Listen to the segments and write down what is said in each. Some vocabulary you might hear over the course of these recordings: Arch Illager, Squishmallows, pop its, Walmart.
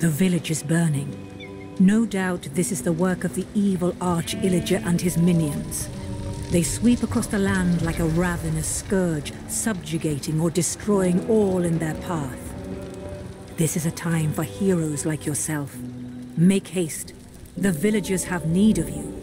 The village is burning. No doubt this is the work of the evil Arch Illager and his minions. They sweep across the land like a ravenous scourge, subjugating or destroying all in their path. This is a time for heroes like yourself. Make haste. The villagers have need of you.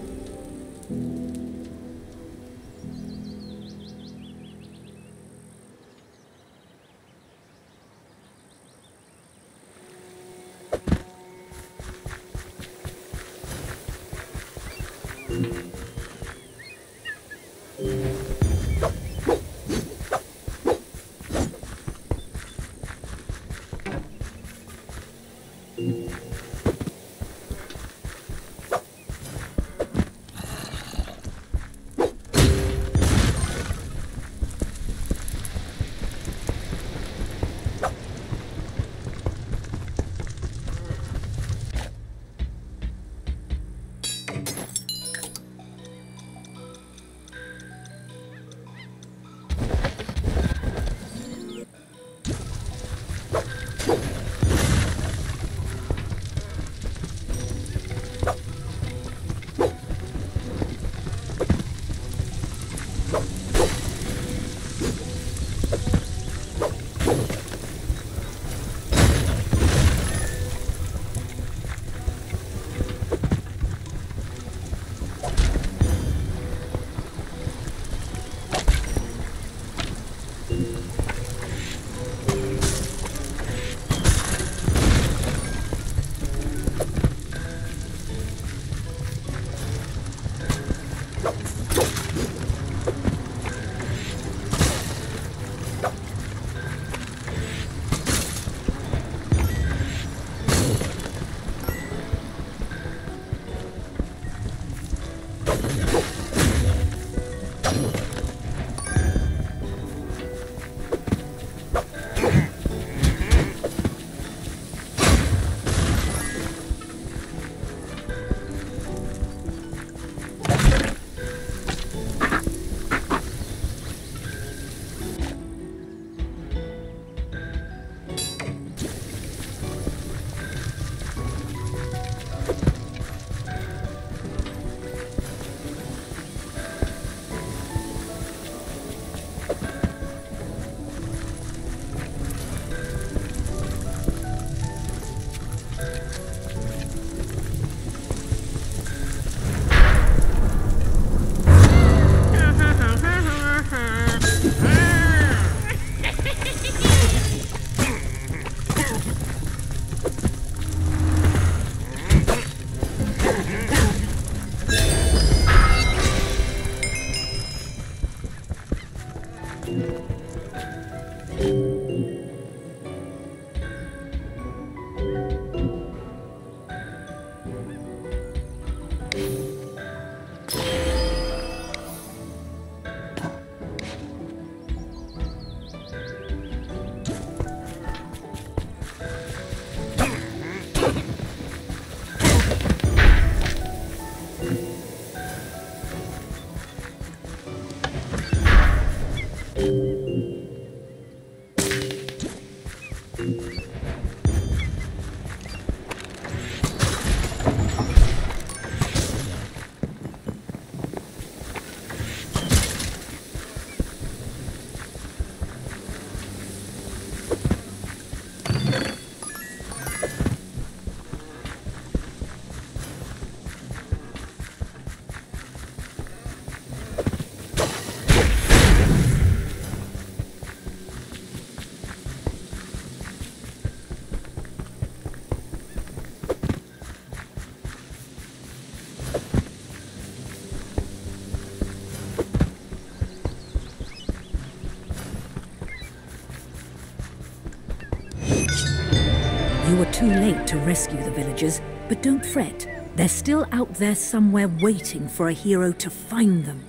You were too late to rescue the villagers, but don't fret. They're still out there somewhere waiting for a hero to find them.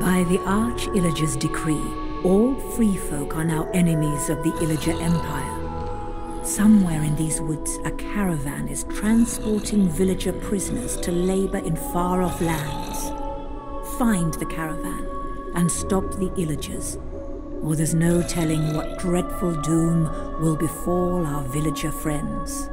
By the Arch Illager's decree, all free folk are now enemies of the Illager Empire. Somewhere in these woods, a caravan is transporting villager prisoners to labor in far-off lands. Find the caravan and stop the Illagers, or there's no telling what dreadful doom will befall our villager friends.